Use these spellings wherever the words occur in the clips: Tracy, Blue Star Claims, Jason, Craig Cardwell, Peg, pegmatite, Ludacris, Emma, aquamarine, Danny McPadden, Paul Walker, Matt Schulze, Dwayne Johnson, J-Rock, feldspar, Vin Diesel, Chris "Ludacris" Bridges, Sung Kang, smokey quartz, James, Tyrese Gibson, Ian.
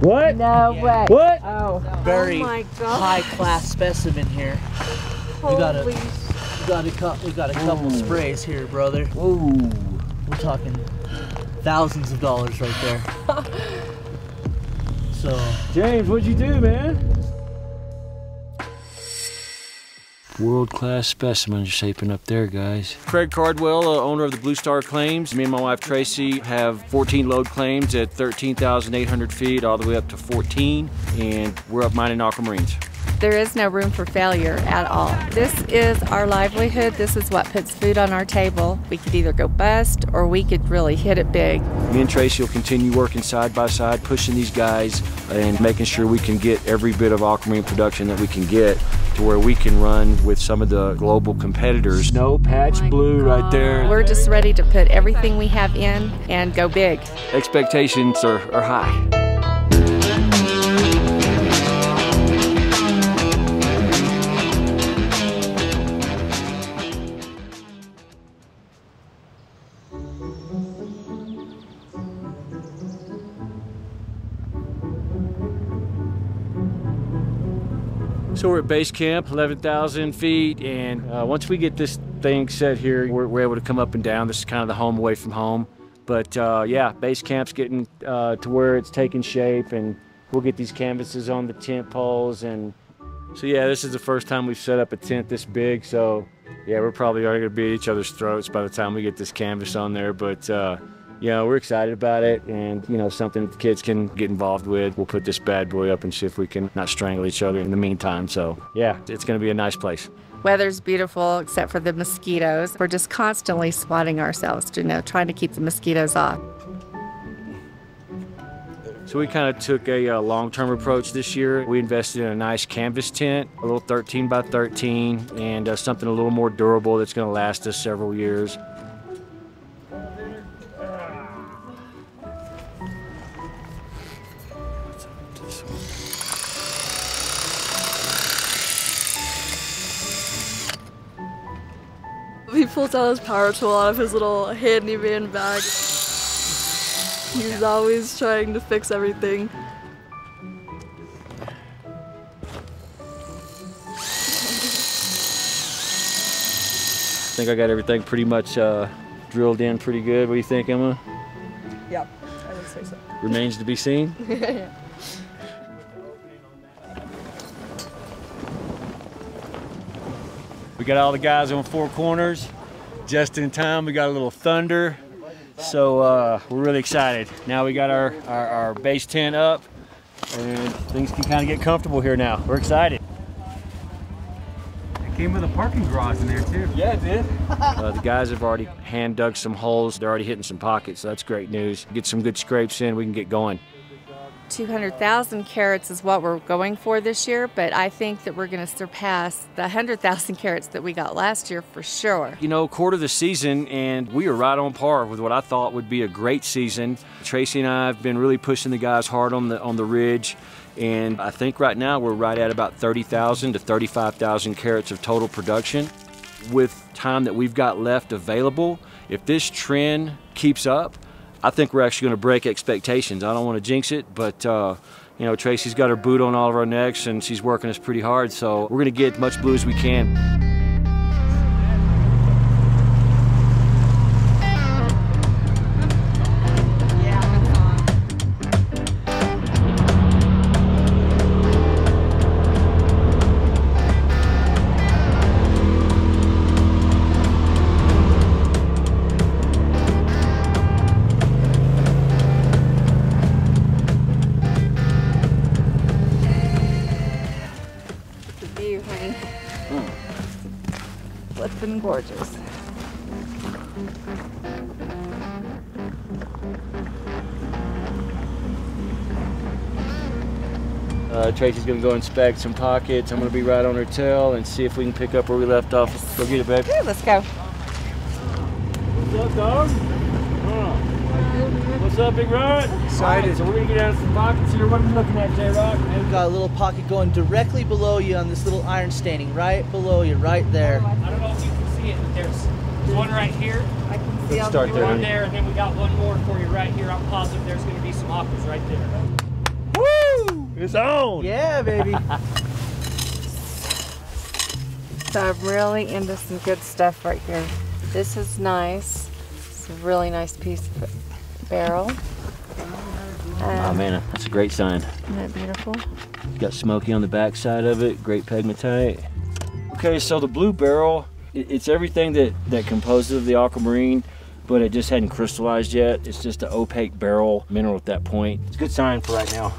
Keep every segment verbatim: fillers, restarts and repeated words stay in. What? No yeah. way. What? Oh. Very oh my high class specimen here. Holy we got a, we got a, we got a couple Ooh. sprays here, brother. Ooh. We're talking thousands of dollars right there. So. James, what'd you do, man? World-class specimens shaping up there, guys. Craig Cardwell, uh, owner of the Blue Star Claims. Me and my wife Tracy have fourteen load claims at thirteen thousand eight hundred feet, all the way up to fourteen, and we're up mining aquamarines. There is no room for failure at all. This is our livelihood. This is what puts food on our table. We could either go bust or we could really hit it big. Me and Tracy will continue working side by side, pushing these guys and making sure we can get every bit of aquamarine production that we can get to where we can run with some of the global competitors. Snow patch oh blue God. right there. We're just ready to put everything we have in and go big. Expectations are, are high. So we're at base camp, eleven thousand feet, and uh, once we get this thing set here, we're, we're able to come up and down. This is kind of the home away from home. But uh, yeah, base camp's getting uh, to where it's taking shape, and we'll get these canvases on the tent poles. And so yeah, this is the first time we've set up a tent this big. So yeah, we're probably already gonna be at each other's throats by the time we get this canvas on there. But uh, you know, we're excited about it, and you know, something that the kids can get involved with. We'll put this bad boy up and see if we can not strangle each other in the meantime. So yeah, it's gonna be a nice place. Weather's beautiful, except for the mosquitoes. We're just constantly swatting ourselves, you know, trying to keep the mosquitoes off. So we kind of took a uh, long-term approach this year. We invested in a nice canvas tent, a little thirteen by thirteen, and uh, something a little more durable that's gonna last us several years. He pulls out his power tool out of his little handy man bag. He's always trying to fix everything. I think I got everything pretty much uh, drilled in pretty good. What do you think, Emma? Yeah, I would say so. Remains to be seen? Yeah. We got all the guys on four corners just in time. We got a little thunder, so uh, we're really excited. Now we got our, our, our base tent up, and things can kind of get comfortable here now. We're excited. It came with a parking garage in there too. Yeah, it did. uh, the guys have already hand dug some holes. They're already hitting some pockets, so that's great news. Get some good scrapes in, we can get going. two hundred thousand carats is what we're going for this year, but I think that we're going to surpass the one hundred thousand carats that we got last year for sure. You know, quarter of the season, and we are right on par with what I thought would be a great season. Tracy and I have been really pushing the guys hard on the on the ridge, and I think right now we're right at about thirty thousand to thirty-five thousand carats of total production. With time that we've got left available, if this trend keeps up, I think we're actually going to break expectations. I don't want to jinx it, but uh, you know, Tracy's got her boot on all of our necks, and she's working us pretty hard, so we're going to get as much blue as we can. Gorgeous. Uh, Tracy's gonna go inspect some pockets. I'm gonna be right on her tail and see if we can pick up where we left off. Go get it, babe. Good, let's go. What's up, dog? What's up, Big Rod? Excited. Right, so we're gonna get out of some pockets here. What are we looking at, J-Rock? We've got a little pocket going directly below you on this little iron staining, right below you, right there. I don't know if you can see it, but there's one right here. I can see Let's start there, one there, and then we got one more for you right here. I'm positive there's gonna be some aquas right there. Woo! It's on! Yeah, baby! So I'm really into some good stuff right here. This is nice. It's a really nice piece of barrel. Um, oh man, that's a great sign. Isn't that beautiful? It's got smoky on the back side of it, great pegmatite. Okay, so the blue barrel, it's everything that, that composes of the aquamarine, but it just hadn't crystallized yet. It's just an opaque barrel mineral at that point. It's a good sign for right now.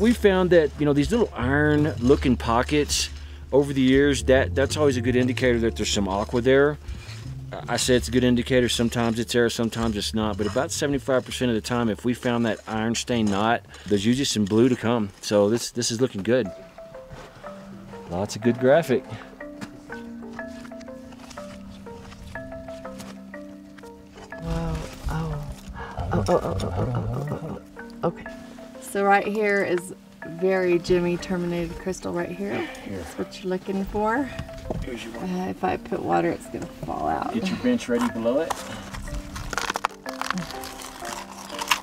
We found that, you know, these little iron looking pockets over the years, that, that's always a good indicator that there's some aqua there. I say it's a good indicator. Sometimes it's there, sometimes it's not. But about seventy-five percent of the time, if we found that iron stain knot, there's usually some blue to come. So this, this is looking good. Lots of good graphic. Whoa, oh. Oh, oh, oh, oh, oh, oh, oh, okay. So right here is very Jimmy terminated crystal right here. here. That's what you're looking for. Here's your one. Uh, if I put water, it's gonna fall out. Get your bench ready below it. Did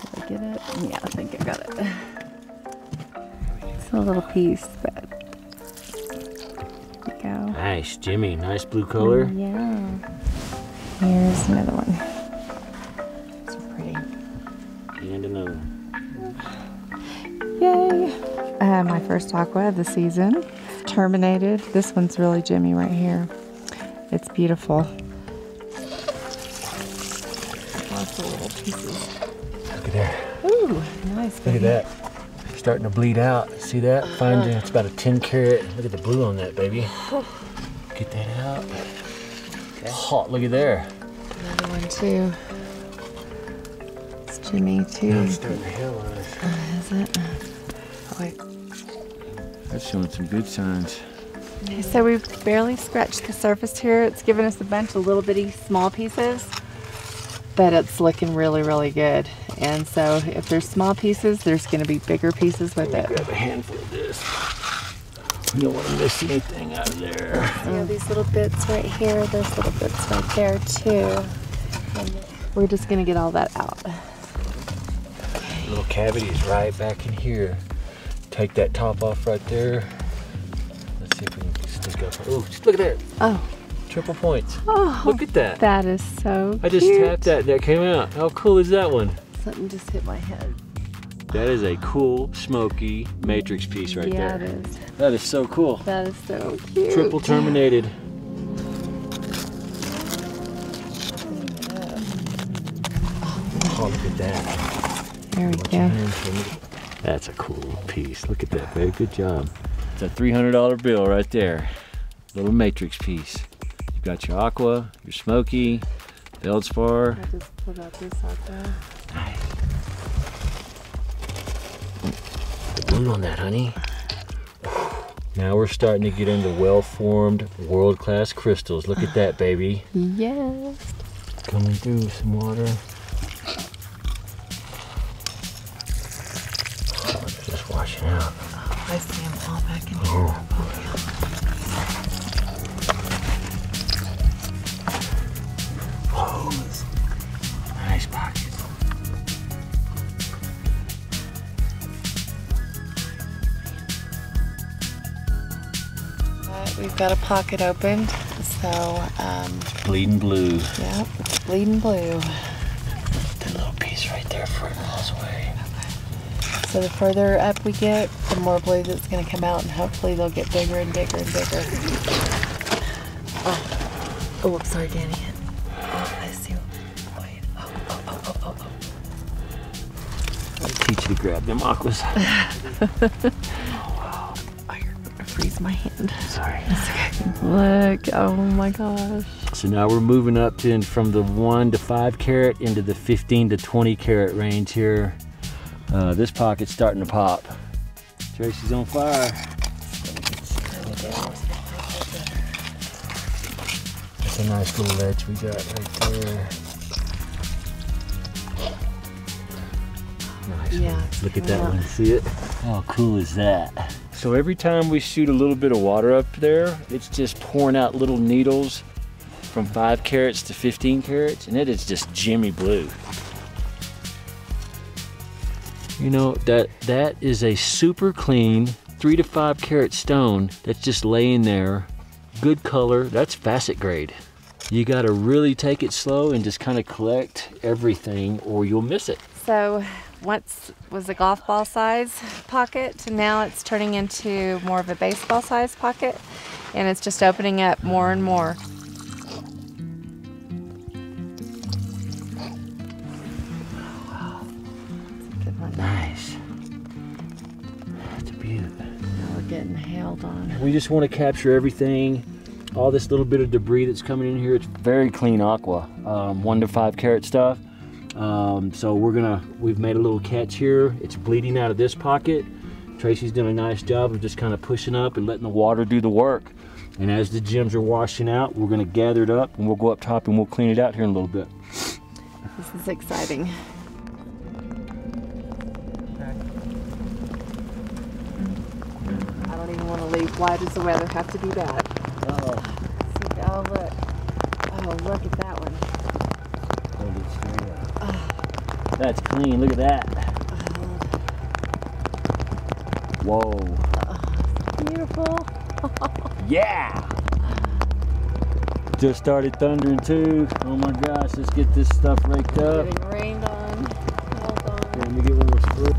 I get it? Yeah, I think I got it. It's a little piece, but there you go. Nice, Jimmy, nice blue color. Mm, yeah. Here's another one. It's pretty. And another one. Yay! Uh, my first aqua of the season. Terminated. This one's really Jimmy right here. It's beautiful. Lots of little pieces. Look at there. Ooh, nice. Baby. Look at that. It's starting to bleed out. See that? Fine. Uh-huh. It's about a ten carat. Look at the blue on that, baby. Get that out. Okay. Oh, look at there. Another one too. It's Jimmy too. No, it's starting to heal on us. Uh, is it? Wait. That's showing some good signs. So we've barely scratched the surface here. It's given us a bunch of little bitty small pieces, but it's looking really, really good. And so if there's small pieces, there's gonna be bigger pieces with it. Grab a handful of this. We don't wanna miss anything out of there. You know, these little bits right here, those little bits right there too. And we're just gonna get all that out. The little cavity is right back in here. Take that top off right there. Let's see if we can sneak up. Ooh, just look at there. Oh. Triple points. Oh, look at that. That is so I cute. Just tapped that, that came out. How cool is that one? Something just hit my head. That is a cool, smoky matrix piece right yeah, there. Yeah, it is. That is so cool. That is so cute. Triple terminated. Oh, look at that. There we go. That's a cool piece. Look at that, babe. Good job. It's a three hundred dollar bill right there. Little matrix piece. You've got your aqua, your smoky, feldspar. I just put out this out there. Nice. The blue on that, honey. Now we're starting to get into well-formed, world-class crystals. Look at that, baby. Yes. Coming through with some water. Washing out. Oh, I see them all back in here. Oh. Oh, nice pocket. Right, we've got a pocket opened, so um, bleeding blue. Yep, it's bleeding blue. That little piece right there, for it falls away. So the further up we get, the more blue that's going to come out, and hopefully they'll get bigger and bigger and bigger. Oh, oh I'm sorry, Danny. Oh, I see. Wait. Oh, oh, oh, oh, oh, oh. I'll teach you to grab them aquas. Oh, wow. Oh, you're going to freeze my hand. Sorry. It's okay. Look. Oh, my gosh. So now we're moving up to, from the one to five carat into the fifteen to twenty carat range here. Uh, this pocket's starting to pop. Tracy's on fire. That's a nice little edge we got right there. Nice. Yeah, look at that one. See it? How cool is that? So every time we shoot a little bit of water up there, it's just pouring out little needles from five carats to fifteen carats, and it is just Jimmy blue. You know, that that is a super clean three to five carat stone that's just laying there. Good color, that's facet grade. You gotta really take it slow and just kind of collect everything or you'll miss it. So once was a golf ball size pocket, to now it's turning into more of a baseball size pocket, and it's just opening up more and more. Nice. That's a beaut. Now we're getting hailed on. We just want to capture everything. All this little bit of debris that's coming in here. It's very clean aqua. Um, one to five carat stuff. Um, so we're gonna, we've made a little catch here. It's bleeding out of this pocket. Tracy's done a nice job of just kind of pushing up and letting the water do the work. And as the gems are washing out, we're gonna gather it up and we'll go up top and we'll clean it out here in a little bit. This is exciting. I don't even want to leave. Why does the weather have to be bad? Oh. See, oh, look. Oh, look at that one. Look at oh. That's clean. Look at that. Oh. Whoa. Oh, beautiful. Yeah! Just started thundering too. Oh my gosh, let's get this stuff raked up. Getting rained on. Hold on. Let me get one more screw.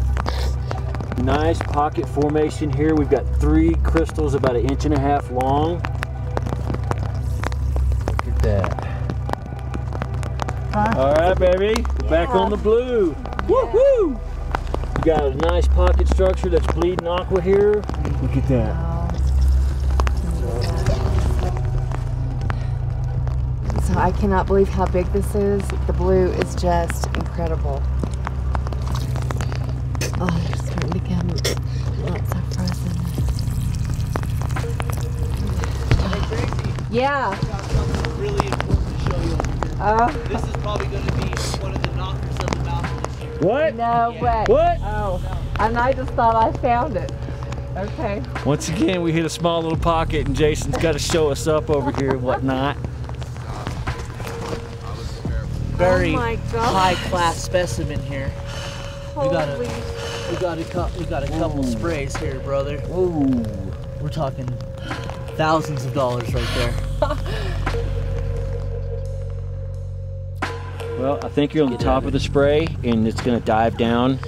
Nice pocket formation here. We've got three crystals about an inch and a half long. Look at that. Huh? All right, baby. Yeah. Back on the blue. Yeah. Woohoo! You got a nice pocket structure that's bleeding aqua here. Look at that. Wow. So I cannot believe how big this is. The blue is just incredible. Oh, it's starting to come. Lots of frozen. Yeah. Oh. This is probably going to be one of the knockers of the mountain this year. What? No yeah. way. What? Oh. No. And I just thought I found it. Okay. Once again, we hit a small little pocket, and Jason's got to show us up over here and whatnot. Very oh high class specimen here. We got, a, we, got a, we got a couple Ooh. sprays here, brother. Ooh. We're talking thousands of dollars right there. Well, I think you're on the top of the spray, and it's going to dive down.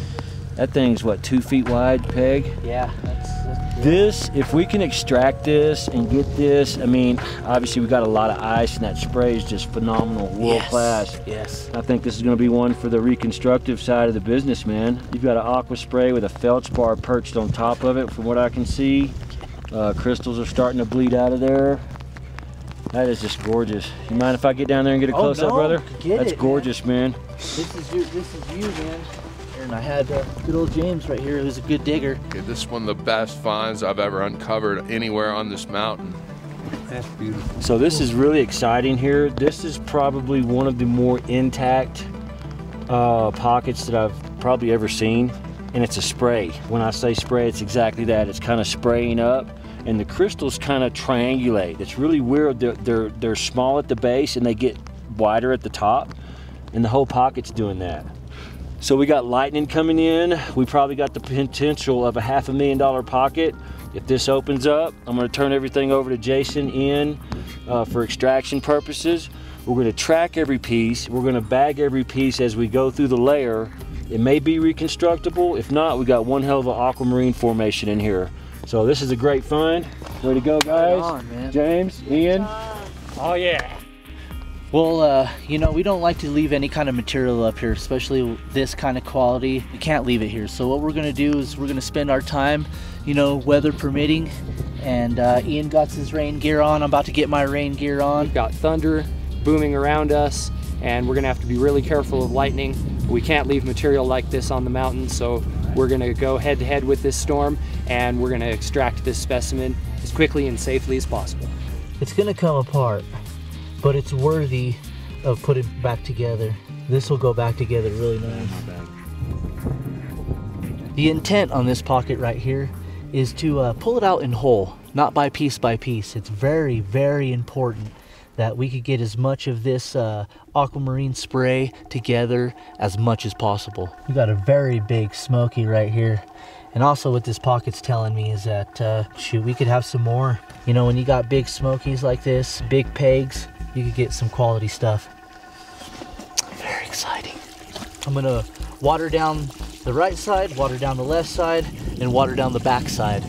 That thing's, what, two feet wide, Peg? Yeah. That's, that's cool. This, if we can extract this and get this, I mean, obviously we got a lot of ice, and that spray is just phenomenal, world yes. class. Yes. I think this is going to be one for the reconstructive side of the business, man. You've got an aqua spray with a feldspar perched on top of it, from what I can see. Uh, crystals are starting to bleed out of there. That is just gorgeous. You mind if I get down there and get a oh, close-up, no. brother? Get that's it, gorgeous, man. man. This is you, this is you, man. And I had uh, good old James right here, who's a good digger. Okay, this is one of the best finds I've ever uncovered anywhere on this mountain. That's beautiful. So this is really exciting here. This is probably one of the more intact uh, pockets that I've probably ever seen, and it's a spray. When I say spray, it's exactly that. It's kind of spraying up, and the crystals kind of triangulate. It's really weird. They're, they're, they're small at the base, and they get wider at the top, and the whole pocket's doing that. So we got lightning coming in. We probably got the potential of a half a million dollar pocket. If this opens up, I'm gonna turn everything over to Jason, Ian, uh, for extraction purposes. We're gonna track every piece. We're gonna bag every piece as we go through the layer. It may be reconstructible. If not, we got one hell of an aquamarine formation in here. So this is a great find. Way to go, guys. On, James, Ian. Oh yeah. Well, uh, you know, we don't like to leave any kind of material up here, especially this kind of quality. We can't leave it here. So what we're going to do is we're going to spend our time, you know, weather permitting. And uh, Ian got his rain gear on. I'm about to get my rain gear on. We've got thunder booming around us, and we're going to have to be really careful of lightning. We can't leave material like this on the mountain, so we're going to go head to head with this storm, and we're going to extract this specimen as quickly and safely as possible. It's going to come apart, but it's worthy of putting back together. This will go back together really nice. The intent on this pocket right here is to uh, pull it out in whole, not by piece by piece. It's very, very important that we could get as much of this uh, aquamarine spray together as much as possible. We got a very big smoky right here. And also what this pocket's telling me is that, uh, shoot, we could have some more. You know, when you got big smokies like this, big pegs, you could get some quality stuff. Very exciting. I'm gonna water down the right side, water down the left side, and water down the back side.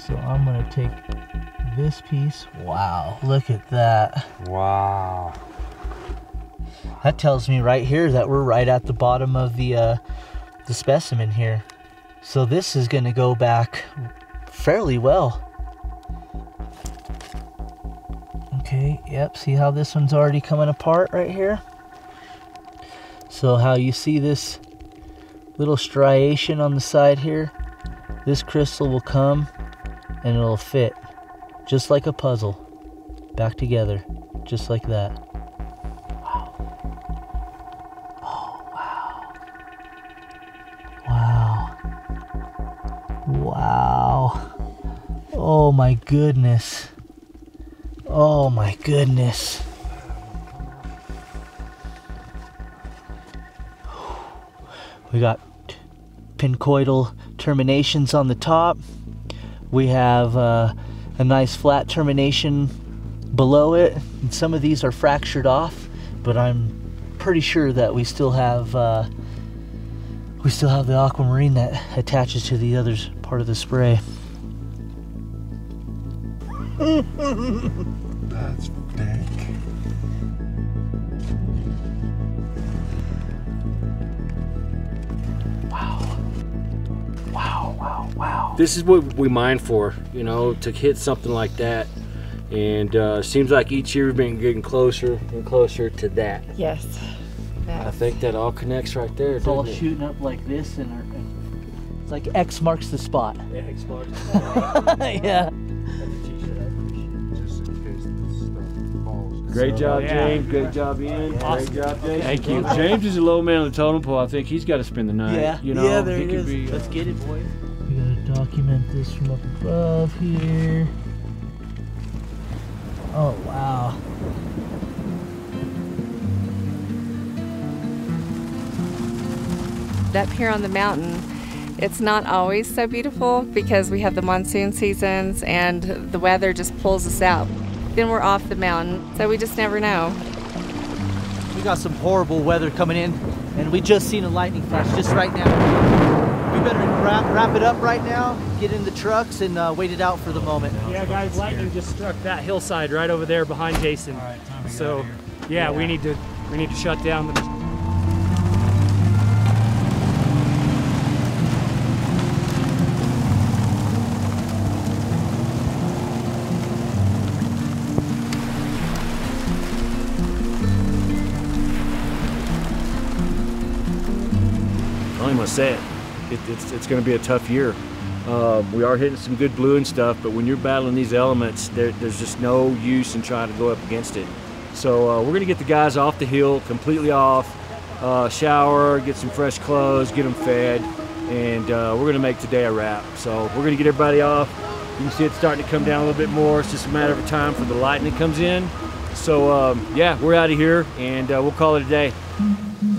So I'm gonna take this piece. Wow, look at that. Wow. That tells me right here that we're right at the bottom of the uh, the specimen here. So this is gonna go back fairly well. Okay, yep, see how this one's already coming apart right here? So how you see this little striation on the side here, this crystal will come and it'll fit, just like a puzzle, back together, just like that. Wow, oh my goodness, oh my goodness. We got pincoidal terminations on the top. We have uh, a nice flat termination below it. And some of these are fractured off, but I'm pretty sure that we still have uh, we still have the aquamarine that attaches to the others. Part of the spray. That's big. Wow. Wow, wow, wow. This is what we mine for, you know, to hit something like that. And uh, seems like each year we've been getting closer and closer to that. Yes. That's... I think that all connects right there. It's all it? shooting up like this in our like X marks the spot. Yeah, X marks the spot. Yeah. Great job, James. Great job, Ian. Awesome. Great job, Jason. Thank you. James is a low man on the totem pole. I think he's got to spend the night. Yeah, you know, yeah, there he could is. Be, uh, Let's get it, boy. We gotta document this from up above here. Oh, wow. Up here on the mountain, it's not always so beautiful because we have the monsoon seasons and the weather just pulls us out. Then we're off the mountain, so we just never know. We got some horrible weather coming in, and we just seen a lightning flash just right now. We better wrap, wrap it up right now, get in the trucks, and uh, wait it out for the moment. Yeah, guys, lightning just struck that hillside right over there behind Jason. All right, time to get out of here. So, yeah, yeah, we need to we need to shut down the. Set. It, it's it's going to be a tough year. Uh, we are hitting some good blue and stuff, but when you're battling these elements, there, there's just no use in trying to go up against it. So uh, we're going to get the guys off the hill, completely off, uh, shower, get some fresh clothes, get them fed, and uh, we're going to make today a wrap. So we're going to get everybody off. You can see it's starting to come down a little bit more. It's just a matter of time for the lightning comes in. So um, yeah, we're out of here, and uh, we'll call it a day.